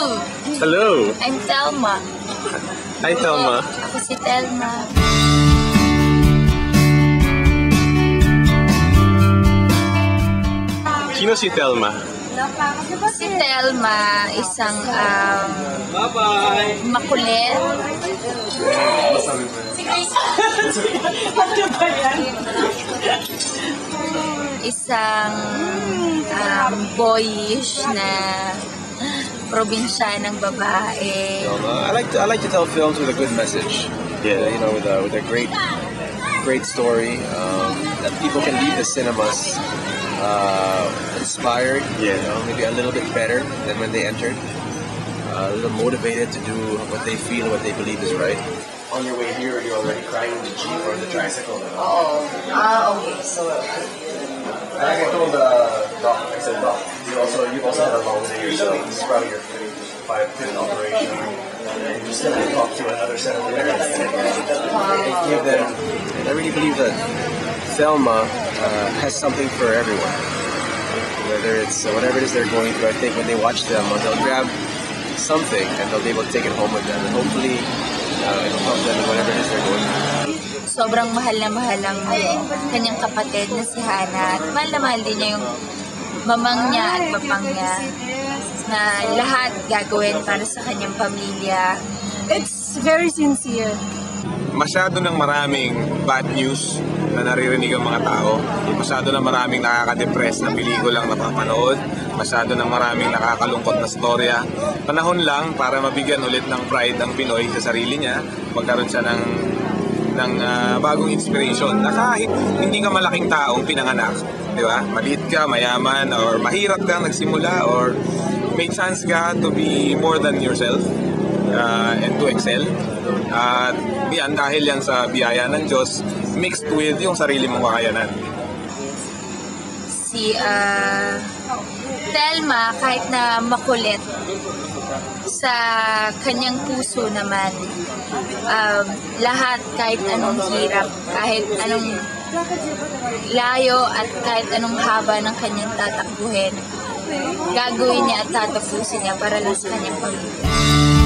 Hello! Hello! I'm Thelma. Hi, Thelma. Ako si Thelma. Sino si Thelma? Si Thelma, isang makulit. Isang boyish na probinsya ng babae. I like to tell films with a good message. Yeah, you know, with a great story that people can leave the cinemas inspired. Yeah, you know, maybe a little bit better than when they entered. A little motivated to do what they feel, what they believe is right. On your way here, you're already crying in the jeep or the tricycle. Oh, okay. So, like I told Doc, I said, Doc, you also had a long day yourself. This is probably your 5th operation. And you still have to talk to another set of parents. And give them, and I really believe that Thelma has something for everyone. Whether it's whatever it is they're going through, I think when they watch Thelma, they'll grab something and they'll be able to take it home with them. And hopefully, it'll help them in whatever it is they're going through. Sobrang mahal na mahal ang kanyang kapatid na si Hana. At mahal na mahal din niya yung mamang niya at papang niya na lahat gagawin para sa kanyang pamilya. It's very sincere. Masyado ng maraming bad news na naririnig ang mga tao. Masyado ng maraming nakaka-depress na pelikulang napapanood. Masyado ng maraming nakakalungkot na storya. Panahon lang para mabigyan ulit ng pride ang Pinoy sa sarili niya. Magkaroon siya ng bagong inspiration na kahit hindi ka malaking taong pinanganak, di ba? Maliit ka, mayaman, or mahirap ka nagsimula, or may chance ka to be more than yourself and to excel. At yan, dahil yan sa biyaya ng Diyos, mixed with yung sarili mong kakayanan. Si Thelma, kahit na makulit, sa kanyang puso naman, lahat, kahit anong hirap, kahit anong layo at kahit anong haba ng kanyang tatakbuhin, gagawin niya at tatapusin niya para lang sa kanyang pamilya.